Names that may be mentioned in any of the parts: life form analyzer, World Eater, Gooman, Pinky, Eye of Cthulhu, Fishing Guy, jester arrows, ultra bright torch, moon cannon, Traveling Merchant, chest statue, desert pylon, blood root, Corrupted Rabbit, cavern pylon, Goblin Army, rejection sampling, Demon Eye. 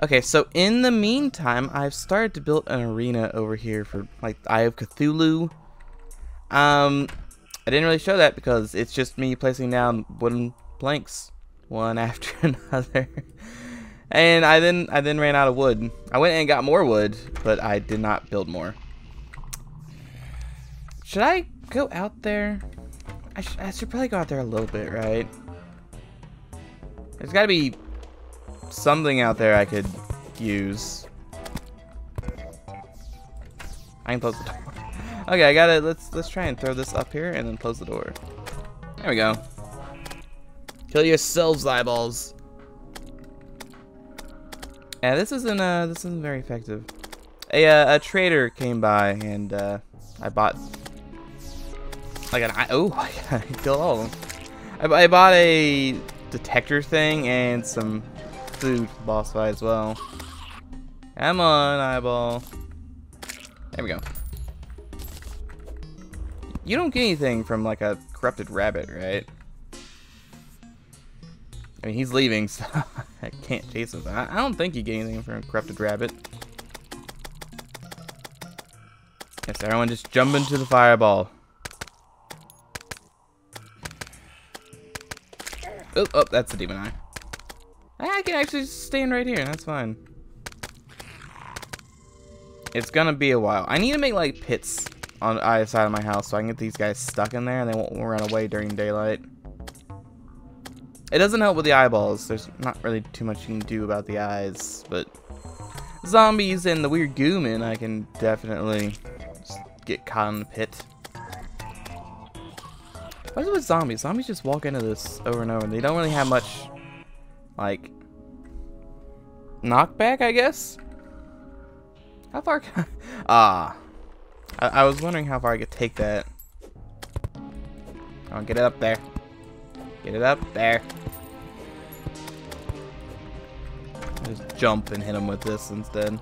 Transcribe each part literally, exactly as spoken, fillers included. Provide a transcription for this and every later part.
Okay, so in the meantime, I've started to build an arena over here for, like, Eye of Cthulhu. Um, I didn't really show that because it's just me placing down wooden planks one after another. And I then, I then ran out of wood. I went and got more wood, but I did not build more. Should I go out there? I, sh I should probably go out there a little bit, right? There's gotta be something out there I could use. I can close the door. Okay, I got it. Let's let's try and throw this up here and then close the door. There we go. Kill yourselves, eyeballs. Yeah, this isn't uh this isn't very effective. A uh, a trader came by and uh, I bought like an eye. Oh, I killed all of them. I, I bought a detector thing and some food for the boss fight as well. Come on, eyeball. There we go. You don't get anything from like a corrupted rabbit, right? I mean, he's leaving, so I can't chase him. I don't think you get anything from a corrupted rabbit. Yes, everyone just jump into the fireball. Oh, oh, that's the demon eye. I can actually just stand right here. That's fine. It's gonna be a while. I need to make like pits on either side of my house so I can get these guys stuck in there and they won't run away during daylight. It doesn't help with the eyeballs. There's not really too much you can do about the eyes, but zombies and the weird Gooman, I can definitely just get caught in the pit. What is it with zombies? Zombies just walk into this over and over. They don't really have much, like, knockback, I guess? How far can I... Ah. I, I was wondering how far I could take that. I'll get it up there. Get it up there. I'll just jump and hit him with this instead.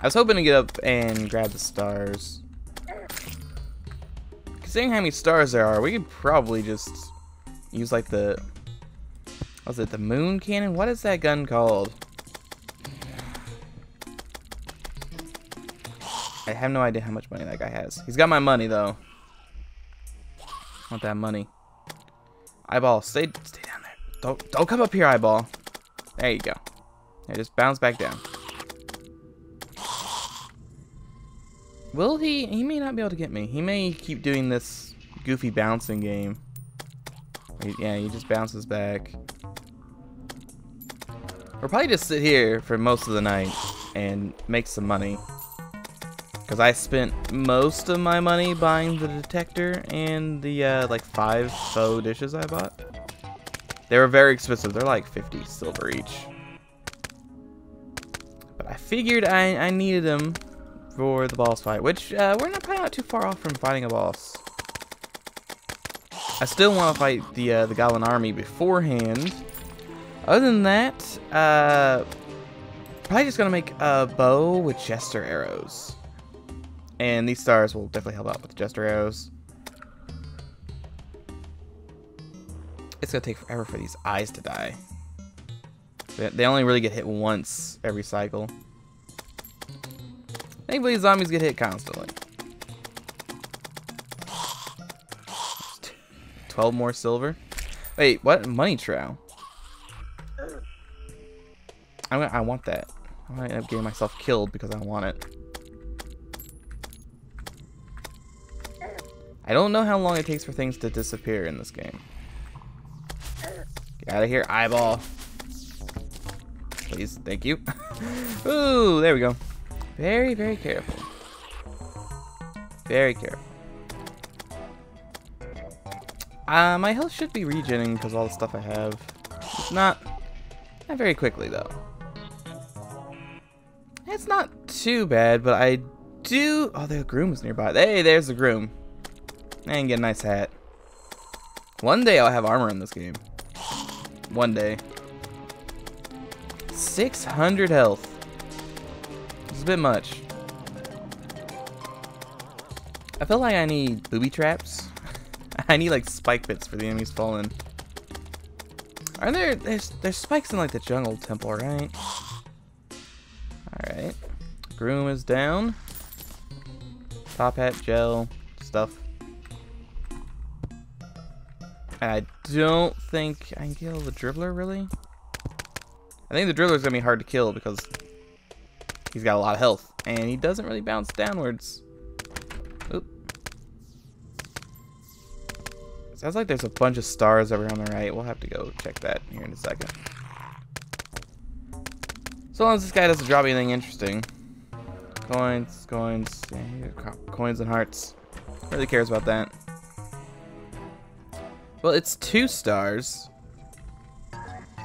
I was hoping to get up and grab the stars. Considering how many stars there are, we could probably just use like the... Was it the moon cannon? What is that gun called? I have no idea how much money that guy has. He's got my money though. Want that money? Eyeball, stay, stay down there. Don't, don't come up here, eyeball. There you go. Now just bounce back down. Will he? He may not be able to get me. He may keep doing this goofy bouncing game. Yeah, he just bounces back. We'll probably just sit here for most of the night and make some money. Because I spent most of my money buying the detector and the uh, like five faux dishes I bought. They were very expensive. They're like fifty silver each. But I figured I, I needed them for the boss fight, which uh, we're not probably not too far off from fighting a boss. I still want to fight the uh, the Goblin Army beforehand. Other than that, uh, probably just gonna make a bow with jester arrows, and these stars will definitely help out with the jester arrows. It's gonna take forever for these eyes to die. They, they only really get hit once every cycle. Thankfully, zombies get hit constantly. Twelve more silver. Wait, what? Money trow. I'm gonna, I want that. I might end up getting myself killed because I want it. I don't know how long it takes for things to disappear in this game. Get out of here, eyeball. Please, thank you. Ooh, there we go. Very, very careful. Very careful. Uh, my health should be regenerating because all the stuff I have. It's not, not very quickly though. It's not too bad, but I do. Oh, the groom is nearby. Hey, there's the groom. And get a nice hat. One day I'll have armor in this game. One day. six hundred health. It's a bit much. I feel like I need booby traps. I need like spike bits for the enemies falling. Are there there's there's spikes in like the jungle temple, right? Alright. Groom is down. Top hat, gel, stuff. I don't think I can kill the dribbler, really. I think the dribbler's gonna be hard to kill because he's got a lot of health. And he doesn't really bounce downwards. Oop. Sounds like there's a bunch of stars over on the right. We'll have to go check that here in a second. So long as this guy doesn't drop anything interesting. Coins, coins, yeah, coins and hearts. Really cares about that. Well, it's two stars.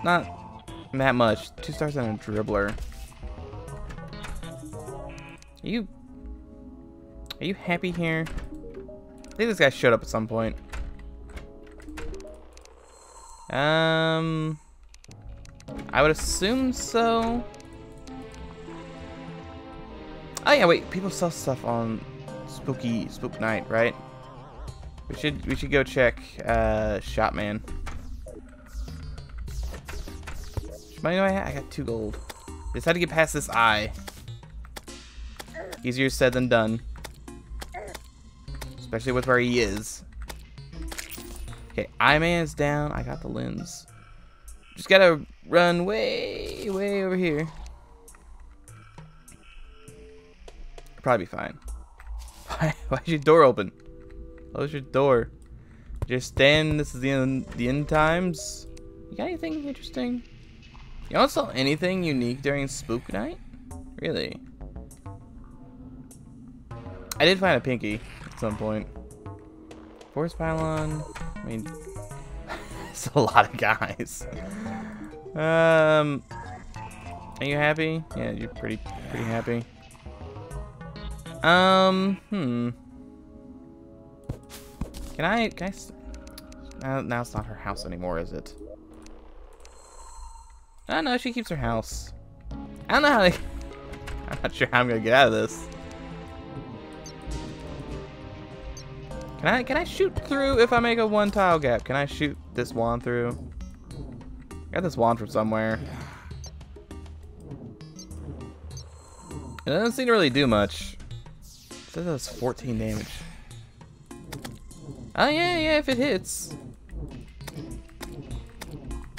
Not that much. Two stars and a dribbler. Are you, are you happy here? I think this guy showed up at some point. Um, I would assume so. Oh yeah, wait. People sell stuff on Spooky Spook Night, right? We should we should go check uh, Shopman. How much money do I have? I got two gold. Just had to get past this eye. Easier said than done, especially with where he is. Okay, Eye Man is down. I got the lens. Just gotta run way, way over here. Probably be fine. Why, why is your door open? Close your door. Just stand. This is the end. The end times. You got anything interesting? You don't sell anything unique during Spook Night, really? I did find a pinky at some point. Forest pylon. I mean, it's a lot of guys. Um, are you happy? Yeah, you're pretty, pretty happy. Um, hmm. Can I, can I? Uh, now it's not her house anymore, is it? Oh no, she keeps her house. I don't know how. To, I'm not sure how I'm gonna get out of this. Can I, can I shoot through if I make a one tile gap? Can I shoot this wand through? I got this wand from somewhere. It doesn't seem to really do much. It says it was fourteen damage. Oh yeah, yeah, if it hits.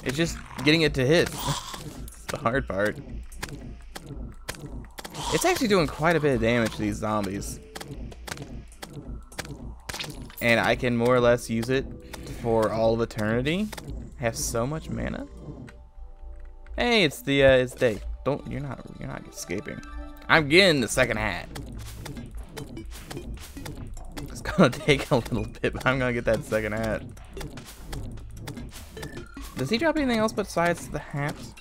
It's just getting it to hit. It's the hard part. It's actually doing quite a bit of damage to these zombies. And I can more or less use it for all of eternity. I have so much mana. Hey, it's the uh, it's day. Don't you're not you're not escaping. I'm getting the second hat. It's gonna take a little bit, but I'm gonna get that second hat. Does he drop anything else besides the hats?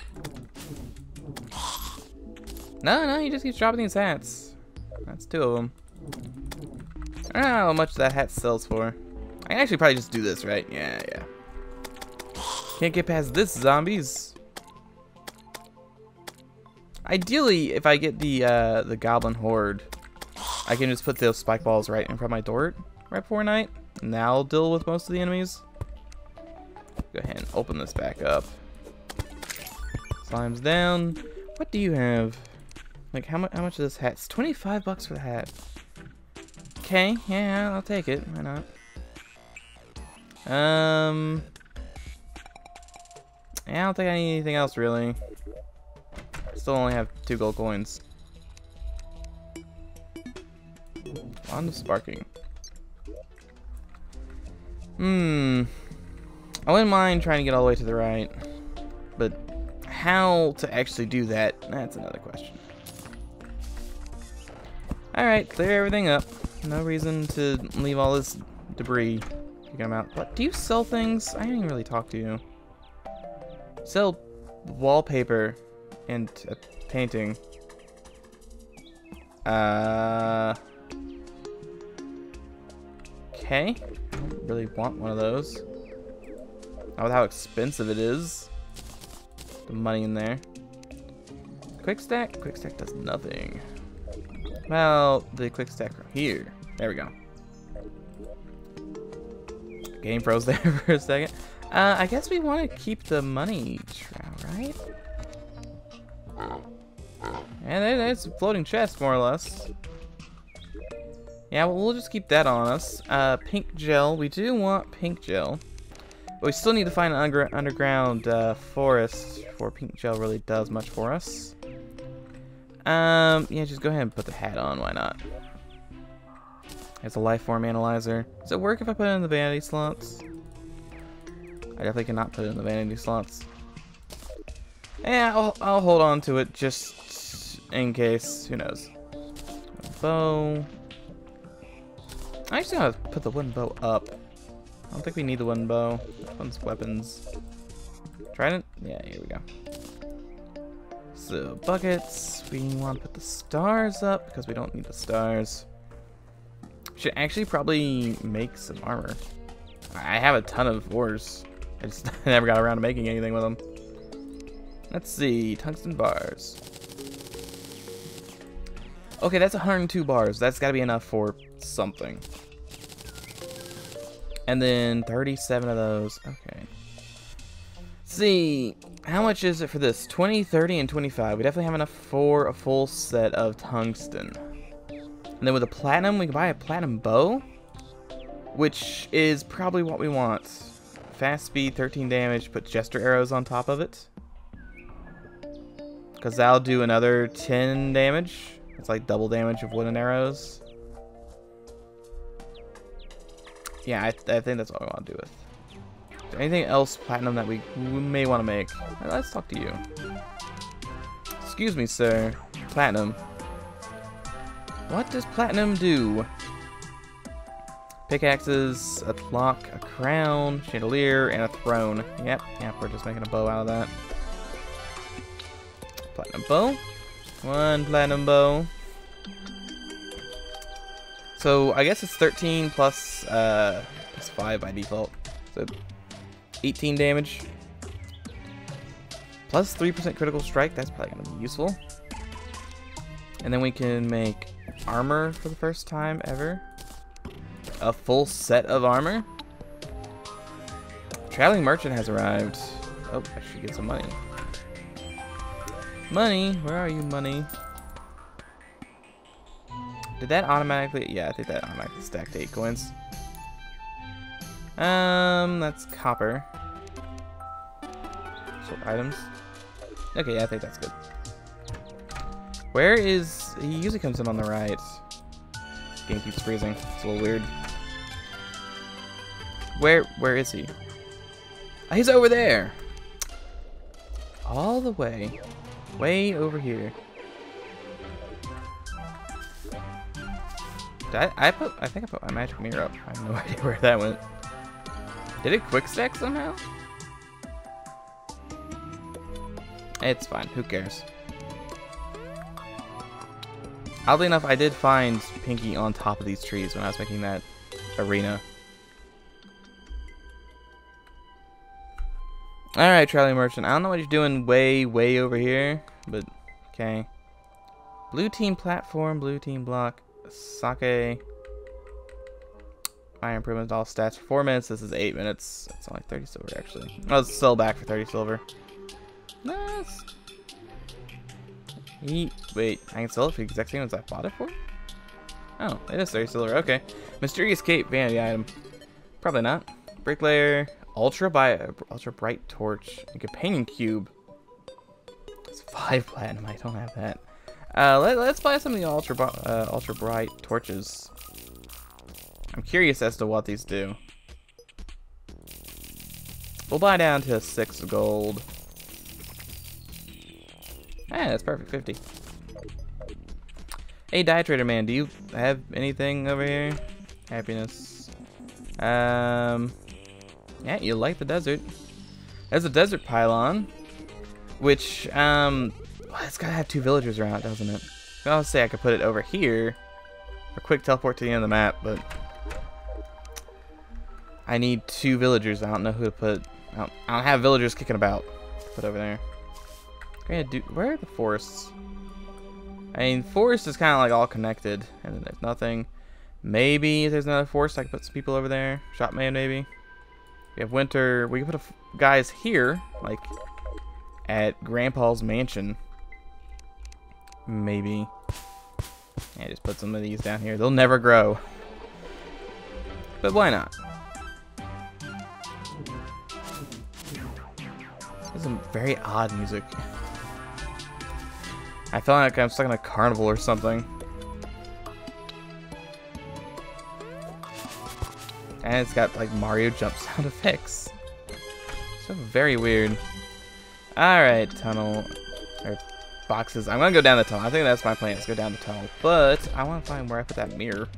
No, no, he just keeps dropping these hats. That's two of them. I don't know how much that hat sells for. I can actually probably just do this, right? Yeah, yeah. Can't get past this, zombies. Ideally, if I get the uh, the goblin horde, I can just put those spike balls right in front of my door right before night. And that'll deal with most of the enemies. Go ahead and open this back up. Slime's down. What do you have? Like, how, mu how much of this hat? It's twenty-five bucks for the hat. Okay, yeah, I'll take it. Why not? Um, yeah, I don't think I need anything else really. Still only have two gold coins. On to sparking. Hmm. I wouldn't mind trying to get all the way to the right, but how to actually do that? That's another question. All right, clear everything up. No reason to leave all this debris. Figure them out. What? Do you sell things? I didn't even really talk to you. Sell wallpaper and a painting. Uh. Okay. I don't really want one of those. Not with how expensive it is. The money in there. Quick stack? Quick stack does nothing. Well, the quick stack right here. There we go. Game froze there for a second. Uh, I guess we want to keep the money trail, right? Yeah, And it's a floating chest, more or less. Yeah, well, we'll just keep that on us. Uh, pink gel. We do want pink gel. But we still need to find an under underground uh, forest before pink gel really does much for us. Um, yeah, just go ahead and put the hat on. Why not? It's a life form analyzer. Does it work if I put it in the vanity slots? I definitely cannot put it in the vanity slots. Yeah, I'll, I'll hold on to it just in case. Who knows? A bow. I actually want to put the wooden bow up. I don't think we need the wooden bow. This one's weapons. Trident? Yeah, here we go. So, buckets. We want to put the stars up because we don't need the stars. Should actually probably make some armor. I have a ton of ores. I just never got around to making anything with them. Let's see, tungsten bars. Okay, that's one hundred two bars. That's gotta be enough for something. And then thirty-seven of those. Okay. Let's see, how much is it for this? twenty, thirty, and twenty-five. We definitely have enough for a full set of tungsten. And then with a platinum, we can buy a platinum bow, which is probably what we want. Fast speed, thirteen damage, put jester arrows on top of it. Because that'll do another ten damage. It's like double damage of wooden arrows. Yeah, I, th I think that's all I want to do with. Is there anything else platinum that we may want to make? Right, let's talk to you. Excuse me, sir. Platinum. What does platinum do? Pickaxes, a clock, a crown, chandelier, and a throne. Yep, yep, we're just making a bow out of that. Platinum bow. One platinum bow. So I guess it's thirteen plus, uh, plus five by default. So eighteen damage. Plus three percent critical strike. That's probably going to be useful. And then we can make armor for the first time ever. A full set of armor. Traveling Merchant has arrived. Oh, I should get some money. Money, where are you, money? Did that automatically? Yeah, I think that automatically stacked eight coins. Um, that's copper. Sort items. Okay, yeah, I think that's good. Where is he? Usually comes in on the right. Game keeps freezing. It's a little weird. Where? Where is he? Oh, he's over there. All the way. Way over here. Did I, I put? I think I put my magic mirror up. I have no idea where that went. Did it quick stack somehow? It's fine. Who cares? Oddly enough, I did find Pinky on top of these trees when I was making that arena. Alright, Traveling Merchant. I don't know what you're doing way, way over here, but okay. Blue team platform, blue team block, sake. Fire improvements, all stats for four minutes. This is eight minutes. It's only thirty silver, actually. I'll sell back for thirty silver. Nice. Yeet. Wait, I can sell it for the exact same as I bought it for? Oh, it is thirty silver. Okay. Mysterious cape, vanity item. Probably not. Bricklayer, ultra by ultra bright torch, and companion cube. It's five platinum. I don't have that. Uh, let, let's buy some of the ultra uh, ultra bright torches. I'm curious as to what these do. We'll buy down to six gold. Ah, that's perfect, fifty. Hey, die trader man, do you have anything over here? Happiness. Um, yeah, you like the desert. There's a desert pylon, which, um, well, it's gotta have two villagers around, doesn't it? I'll say I could put it over here for quick teleport to the end of the map, but I need two villagers. I don't know who to put. I don't, I don't have villagers kicking about to put over there. Gonna do, where are the forests? I mean, forest is kind of like all connected, and then there's nothing. Maybe if there's another forest, I can put some people over there. Shopman, maybe. We have winter. We can put a f guys here, like at Grandpa's mansion. Maybe. Yeah, just put some of these down here. They'll never grow. But why not? This is some very odd music. I feel like I'm stuck in a carnival or something. And it's got like Mario jump sound effects. So very weird. Alright, tunnel. Or boxes. I'm gonna go down the tunnel. I think that's my plan, is go down the tunnel. But I wanna find where I put that mirror.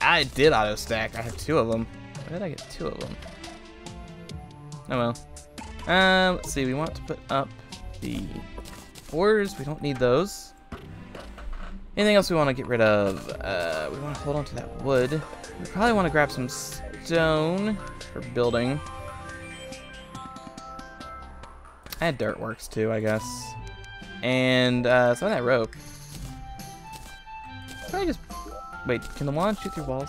I did auto stack. I have two of them. Where did I get two of them? Oh well. Um, let's see. We want to put up the ores. We don't need those. Anything else we want to get rid of? Uh, we want to hold on to that wood. We probably want to grab some stone for building. And dirt works too, I guess. And uh, some of that rope. Probably just. Wait, can the wand shoot through walls?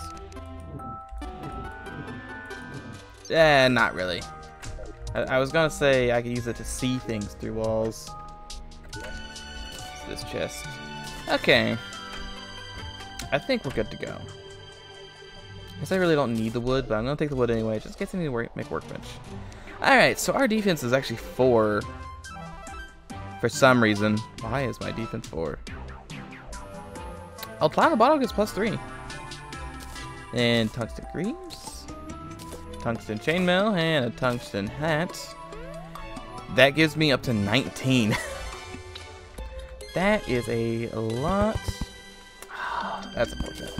Eh, not really. I, I was gonna say I could use it to see things through walls. It's this chest. Okay. I think we're good to go. I guess I really don't need the wood, but I'm gonna take the wood anyway, just in case I need to work, make workbench. Alright, so our defense is actually four. For some reason. Why is my defense four? Oh, Platinum Bottle gets plus three. And tungsten greaves. Tungsten chainmail and a tungsten hat. That gives me up to nineteen. That is a lot. That's unfortunate.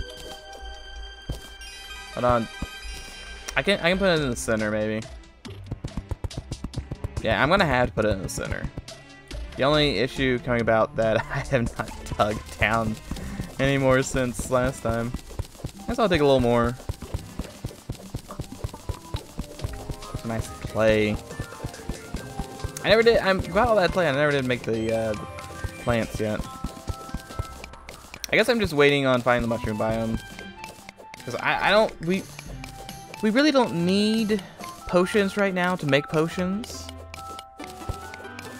Hold on. I can I can put it in the center maybe. Yeah, I'm gonna have to put it in the center. The only issue coming about that I have not dug down anymore since last time. I guess I'll take a little more. Nice clay. I never did. I'm got all that clay. I never did make the, uh, the plants yet. I guess I'm just waiting on finding the mushroom biome because I, I don't. We we really don't need potions right now to make potions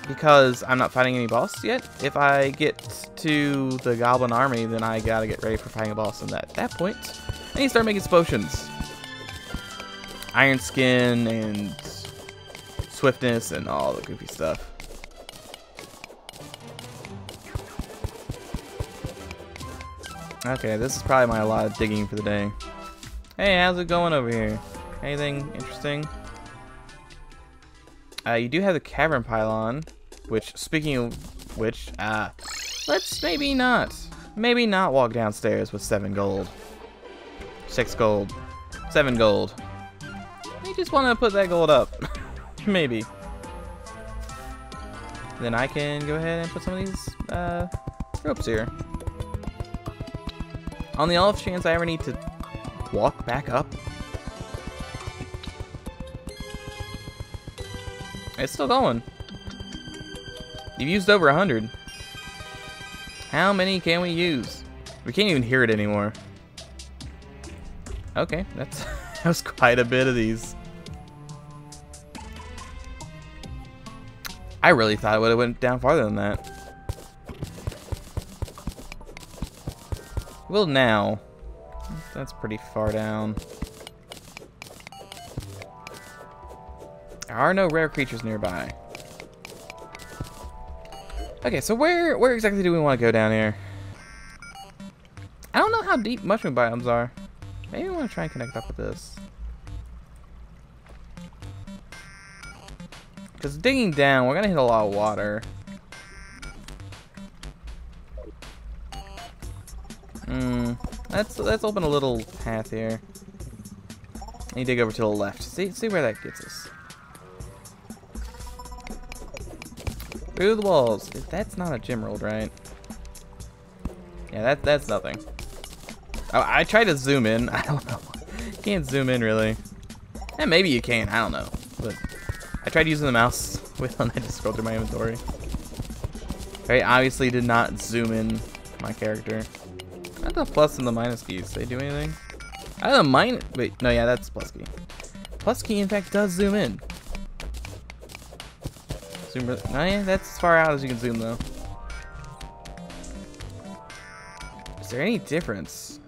because I'm not fighting any boss yet. If I get to the Goblin Army, then I gotta get ready for fighting a boss. And at that point, I need to start making potions. Iron Skin and Swiftness and all the goofy stuff. Okay, this is probably my allotted digging for the day. Hey, how's it going over here? Anything interesting? Uh, you do have the cavern pylon, which, speaking of which, uh... let's maybe not, maybe not walk downstairs with seven gold, six gold, seven gold. I just want to put that gold up, maybe. Then I can go ahead and put some of these uh, ropes here. On the off chance I ever need to walk back up. It's still going. You've used over a hundred. How many can we use? We can't even hear it anymore. Okay, that's that was quite a bit of these. I really thought it would have went down farther than that. Well, now that's pretty far down. There are no rare creatures nearby. Okay, so where where exactly do we want to go down here? I don't know how deep mushroom biomes are. Maybe we want to try and connect up with this. Because digging down, we're going to hit a lot of water. Hmm. Let's, let's open a little path here. And you dig over to the left. See, see where that gets us. Through the walls. That's not a gem rolled, right? Yeah, that that's nothing. Oh, I tried to zoom in. I don't know. Can't zoom in really. And maybe you can. I don't know. But I tried using the mouse wheel and I just scrolled through my inventory. Very obviously did not zoom in my character. Not the plus and the minus keys. They do anything? I don't know, mine. Wait, no, yeah, that's plus key. Plus key, in fact, does zoom in. Zoom really, no, yeah, that's as far out as you can zoom though. there any difference?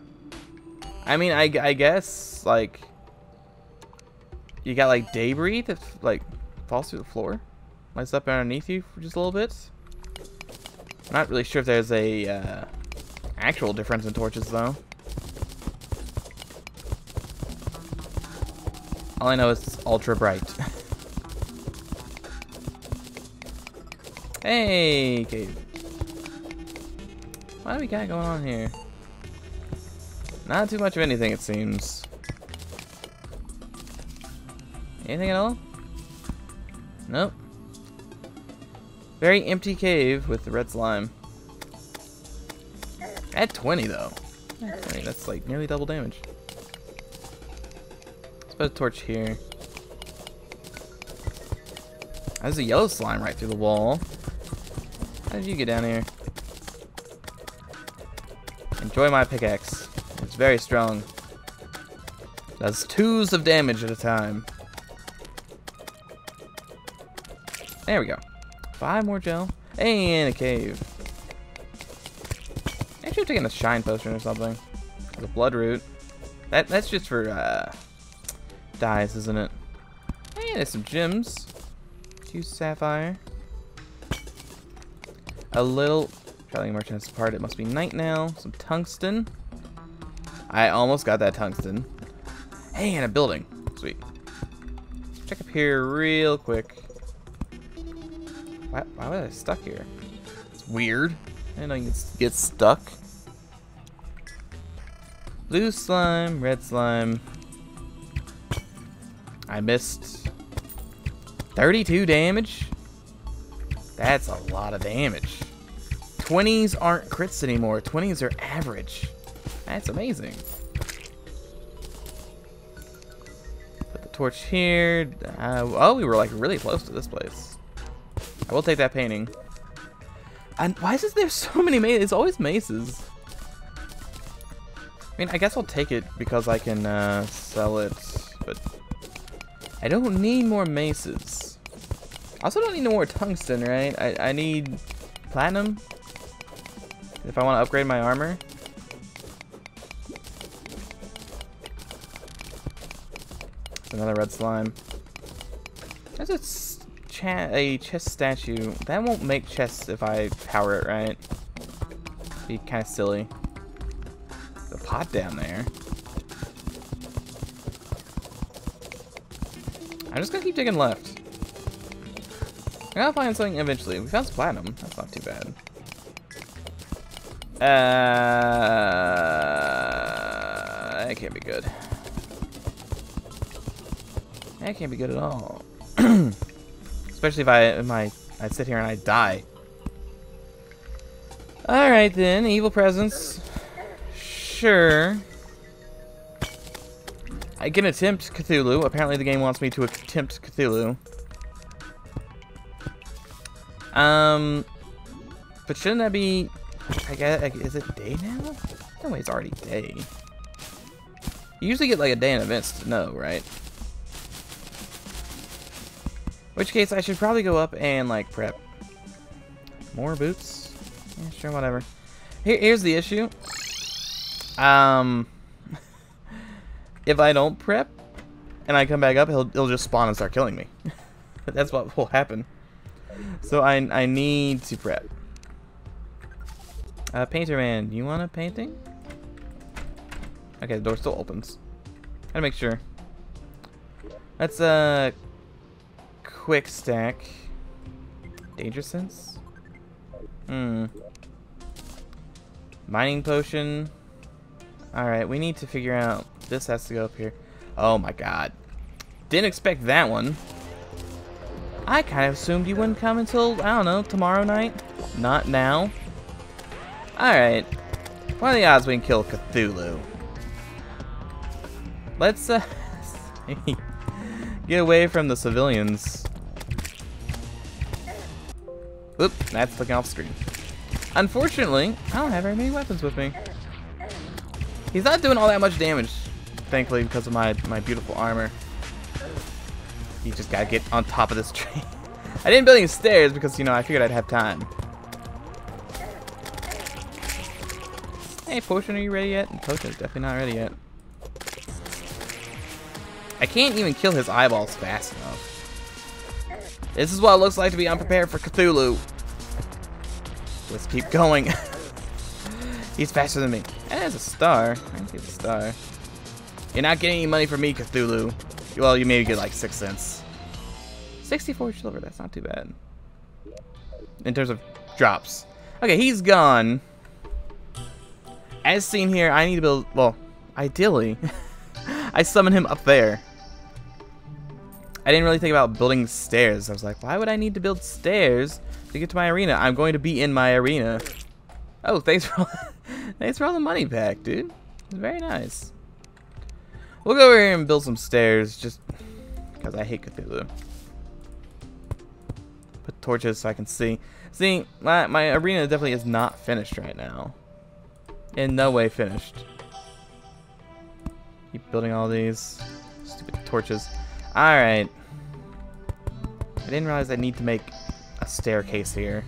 I mean, I, I guess, like, you got, like, debris that, like, falls through the floor. Lights up underneath you for just a little bit. I'm not really sure if there's a uh, actual difference in torches, though. All I know is it's ultra bright. Hey, cave. What do we got going on here? Not too much of anything, it seems. Anything at all? Nope. Very empty cave with the red slime. At twenty, though. At twenty, that's like nearly double damage. Let's put a torch here. There's a yellow slime right through the wall. How did you get down here? Enjoy my pickaxe. It's very strong. Does twos of damage at a time. There we go. Five more gel. And a cave. I should have taken a shine potion or something. The blood root. That that's just for uh dyes, isn't it? Hey, there's some gems. Two sapphire. A little Traveling Merchant's part, it must be night now. Some tungsten. I almost got that tungsten. Hey, and a building. Sweet. Check up here real quick. Why, why was I stuck here? It's weird. I didn't know you could get stuck. Blue slime, red slime. I missed thirty-two damage. That's a lot of damage. twenties aren't crits anymore. twenties are average. That's amazing. Put the torch here. Uh, oh, we were like really close to this place. I will take that painting. And why is there so many mazes? It's always mazes. I mean, I guess I'll take it because I can uh, sell it, but I don't need more mazes. I also don't need no more tungsten, right? I, I need platinum if I want to upgrade my armor. That's another red slime. That's a a chest statue. That won't make chests if I power it, right? It'd be kind of silly. There's a pot down there. I'm just gonna keep digging left. I gotta find something eventually. We found some platinum. That's not too bad. Uh, that can't be good. That can't be good at all. Especially if I, if I, I sit here and I die. Alright then, evil presence. Sure. I can attempt Cthulhu. Apparently the game wants me to attempt Cthulhu. Um, but shouldn't that be, I guess, I, is it day now? No way, it's already day. You usually get like a day in events to know, right? In which case, I should probably go up and, like, prep. More boots? Yeah, sure, whatever. Here, here's the issue. Um, if I don't prep, and I come back up, he'll, he'll just spawn and start killing me. That's what will happen. So I, I need to prep. Uh, Painter Man, you want a painting? Okay, the door still opens. Gotta make sure. That's, uh... quick stack. Danger sense? Hmm. Mining potion. Alright, we need to figure out. This has to go up here. Oh my god. Didn't expect that one. I kind of assumed you wouldn't come until, I don't know, tomorrow night? Not now. Alright. What are the odds we can kill Cthulhu? Let's, uh, see. Get away from the civilians. Oop, that's looking off screen. Unfortunately, I don't have very many weapons with me. He's not doing all that much damage, thankfully, because of my, my beautiful armor. You just gotta get on top of this tree. I didn't build any stairs because, you know, I figured I'd have time. Hey, potion, are you ready yet? Potion's definitely not ready yet. I can't even kill his eyeballs fast enough. This is what it looks like to be unprepared for Cthulhu. Let's keep going. He's faster than me. And there's a star. I can see the star. You're not getting any money from me, Cthulhu. Well, you maybe get like six cents. sixty-four silver, that's not too bad. In terms of drops. Okay, he's gone. As seen here, I need to build, well, ideally, I summon him up there. I didn't really think about building stairs. I was like, why would I need to build stairs to get to my arena? I'm going to be in my arena. Oh, thanks for all, thanks for all the money back, dude. It's very nice. We'll go over here and build some stairs, just because I hate Cthulhu. Put torches so I can see. See, my, my arena definitely is not finished right now. In no way finished. Keep building all these stupid torches. Alright. I didn't realize I need to make a staircase here.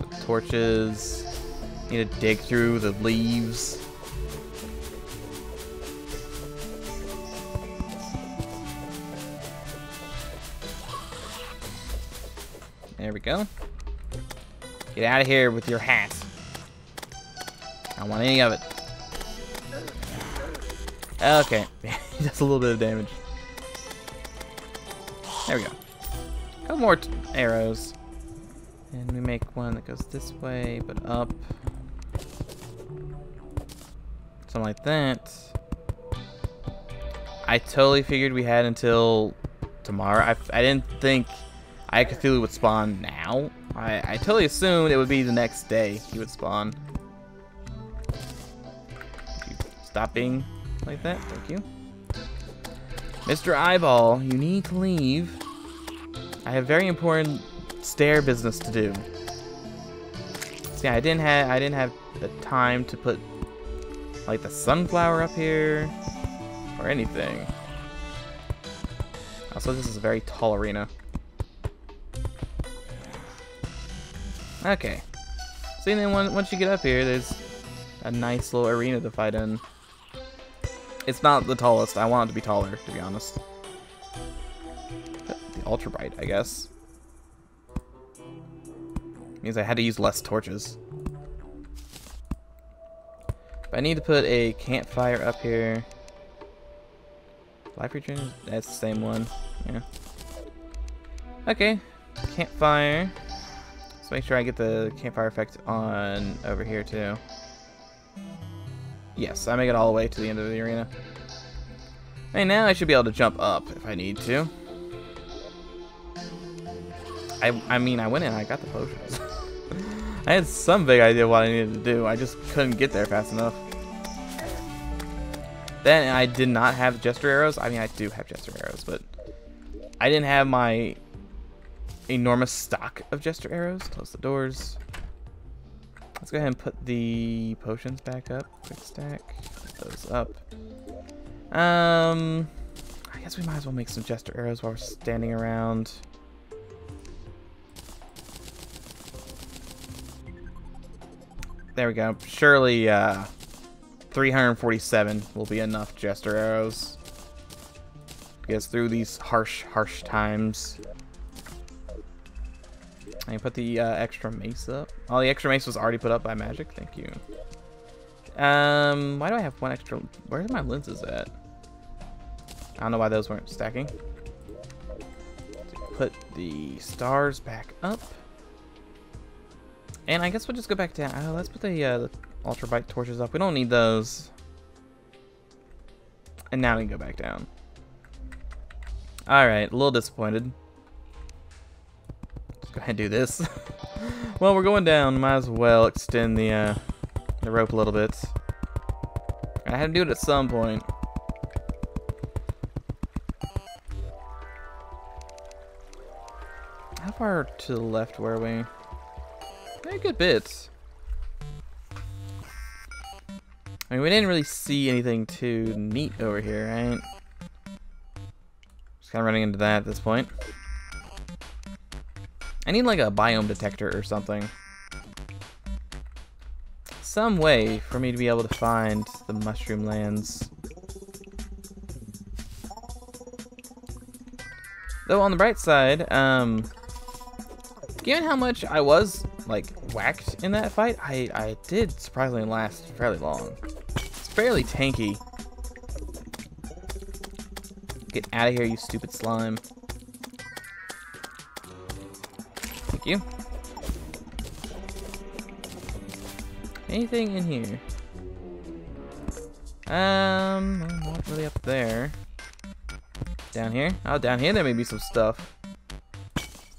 The torches. Need to dig through the leaves. There we go. Get out of here with your hat. I don't want any of it. Okay. That's a little bit of damage. There we go. A couple more t arrows. And we make one that goes this way, but up. Something like that. I totally figured we had until tomorrow. I, I didn't think Eye of Cthulhu would spawn now. I, I totally assumed it would be the next day he would spawn. Stop being like that. Thank you. Mister Eyeball, you need to leave. I have very important stair business to do. See, I didn't have I didn't have the time to put like the sunflower up here or anything. Also, this is a very tall arena. Okay, so then once you get up here, there's a nice little arena to fight in. It's not the tallest. I want it to be taller, to be honest. The ultra bright, I guess. Means I had to use less torches. But I need to put a campfire up here. Life form, that's the same one. Yeah. Okay, campfire. So make sure I get the campfire effect on over here too. Yes, I make it all the way to the end of the arena. Right now I should be able to jump up if I need to. I, I mean, I went in and I got the potions. I had some big idea what I needed to do. I just couldn't get there fast enough. Then I did not have jester arrows. I mean, I do have jester arrows, but I didn't have my enormous stock of jester arrows. Close the doors. Let's go ahead and put the potions back up. Quick stack. Put those up. Um, I guess we might as well make some jester arrows while we're standing around. There we go. Surely uh, three hundred forty-seven will be enough jester arrows. Because through these harsh, harsh times. I can put the uh, extra mace up. Oh, the extra mace was already put up by magic. Thank you. Um, why do I have one extra? Where are my lenses at? I don't know why those weren't stacking. Put the stars back up. And I guess we'll just go back down. Oh, let's put the, uh, the ultra bright torches up. We don't need those. And now we can go back down. All right, a little disappointed. Go ahead and do this. Well, we're going down. Might as well extend the uh, the rope a little bit. I had to do it at some point. How far to the left were we? Very good bits. I mean, we didn't really see anything too neat over here, right? Just kind of running into that at this point. I need like a biome detector or something. Some way for me to be able to find the mushroom lands. Though on the bright side, um, given how much I was like whacked in that fight, I, I did surprisingly last fairly long. It's fairly tanky. Get out of here, you stupid slime. Thank you. Anything in here? Um, not really up there. Down here? Oh, down here there may be some stuff.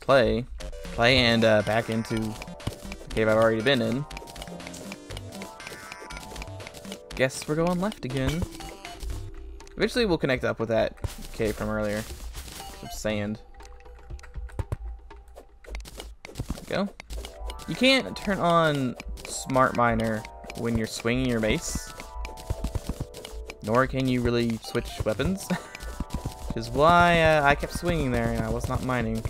Play. Play and uh, back into the cave I've already been in. Guess we're going left again. Eventually we'll connect up with that cave from earlier. Some sand. There we go. You can't turn on Smart Miner when you're swinging your mace. Nor can you really switch weapons. Which is why uh, I kept swinging there and I was not mining.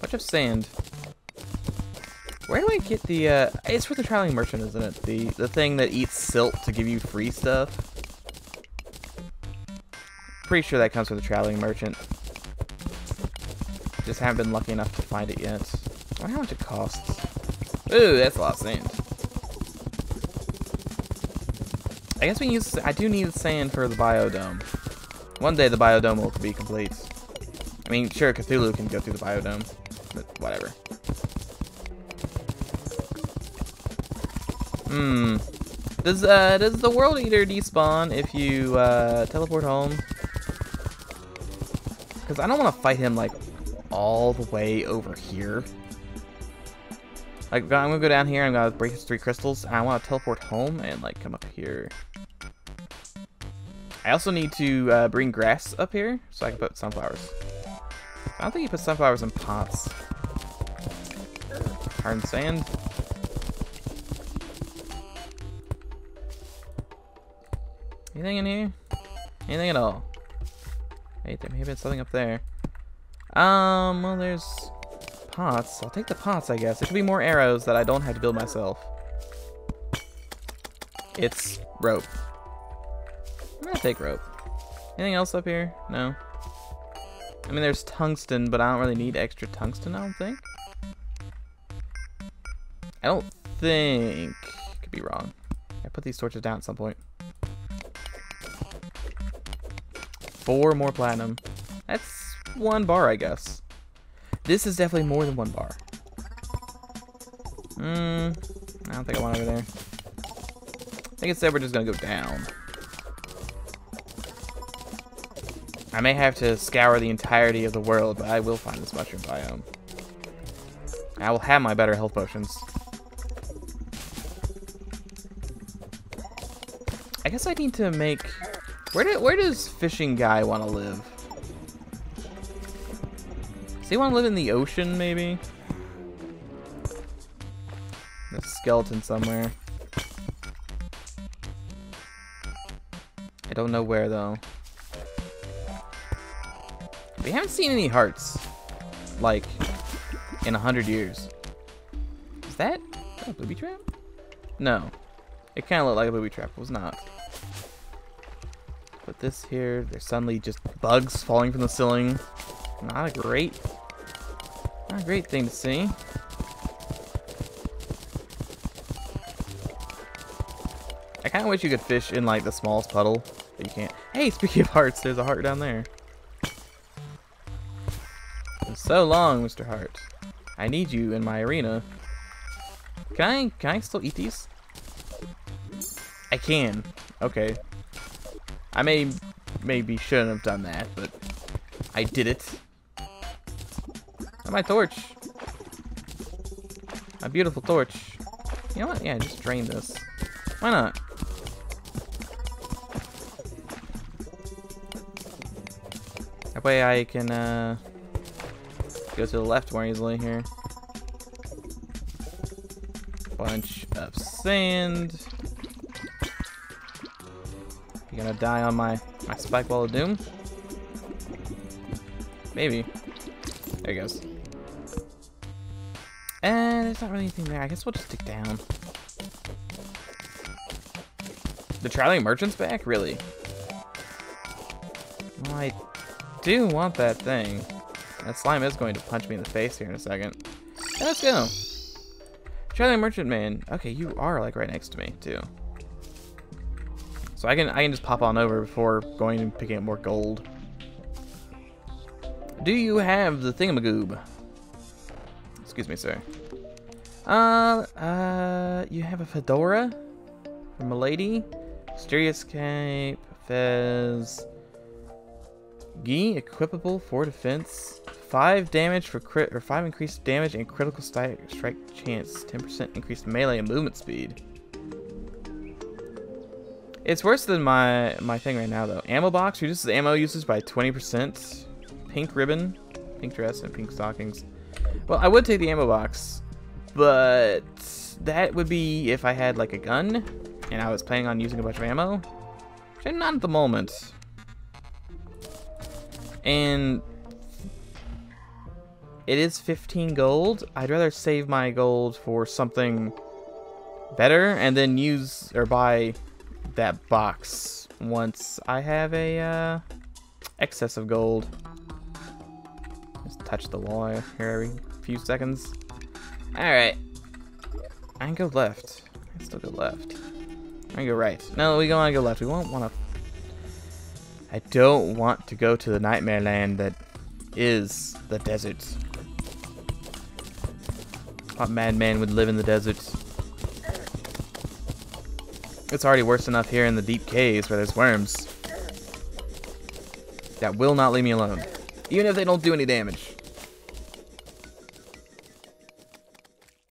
Bunch of sand. Where do I get the, uh, it's for the Traveling Merchant, isn't it? The, the thing that eats silt to give you free stuff. Pretty sure that comes from the Traveling Merchant. Just haven't been lucky enough to find it yet. I wonder how much it costs. Ooh, that's a lot of sand. I guess we use, I do need sand for the biodome. One day the biodome will be complete. I mean, sure, Cthulhu can go through the biodome, but whatever. Hmm. Does, uh, does the World Eater despawn if you, uh, teleport home? Because I don't want to fight him, like, all the way over here. Like, I'm gonna go down here, I'm gonna break his three crystals, and I wanna teleport home and, like, come up here. I also need to uh, bring grass up here, so I can put sunflowers. I don't think you put sunflowers in pots. Hard sand. Anything in here? Anything at all? Hey, there may have been something up there. Um, well, there's... pots. I'll take the pots, I guess. There should be more arrows that I don't have to build myself. It's rope. I'm gonna take rope. Anything else up here? No. I mean, there's tungsten, but I don't really need extra tungsten, I don't think. I don't think. Could be wrong. I put these torches down at some point. Four more platinum. That's one bar, I guess. This is definitely more than one bar. Hmm. I don't think I want over there. I think instead we're just gonna go down. I may have to scour the entirety of the world, but I will find this mushroom biome. I will have my better health potions. I guess I need to make. Where do, where does Fishing Guy want to live? So you want to live in the ocean, maybe? There's a skeleton somewhere. I don't know where, though. We haven't seen any hearts, like, in a hundred years. Is that a booby trap? No. It kind of looked like a booby trap. It was not. Put this here. There's suddenly just bugs falling from the ceiling. Not a great... not a great thing to see. I kind of wish you could fish in like the smallest puddle, but you can't. Hey, speaking of hearts, there's a heart down there. It's so long, Mister Heart. I need you in my arena. Can I, can I still eat these? I can. Okay. I may maybe shouldn't have done that, but I did it. My torch. My beautiful torch. You know what? Yeah, just drain this. Why not? That way I can uh, go to the left more easily here. Bunch of sand. You're gonna die on my, my spike wall of doom? Maybe. There it goes. And there's not really anything there. I guess we'll just stick down. The Traveling Merchant's back? Really? Well, I do want that thing. That slime is going to punch me in the face here in a second. Yeah, let's go. Traveling Merchant Man. Okay, you are like right next to me too. So I can I can just pop on over before going and picking up more gold. Do you have the thingamagoob? Excuse me, sir. Uh, uh, you have a fedora from a lady, mysterious cape, fez, gi, equipable for defense, five damage for crit or five increased damage and critical strike chance, ten percent increased melee and movement speed. It's worse than my my thing right now though. Ammo box reduces ammo usage by twenty percent. Pink ribbon, pink dress, and pink stockings. Well, I would take the ammo box, but that would be if I had like a gun and I was planning on using a bunch of ammo, which I'm not at the moment. And it is fifteen gold. I'd rather save my gold for something better and then use or buy that box once I have a uh, excess of gold. Just touch the wall here every few seconds. Alright. I can go left. I can still go left. I can go right. No, we don't want to go left. We won't want to... I don't want to go to the nightmare land that is the desert. What madman would live in the desert? It's already worse enough here in the deep caves where there's worms. That will not leave me alone. Even if they don't do any damage.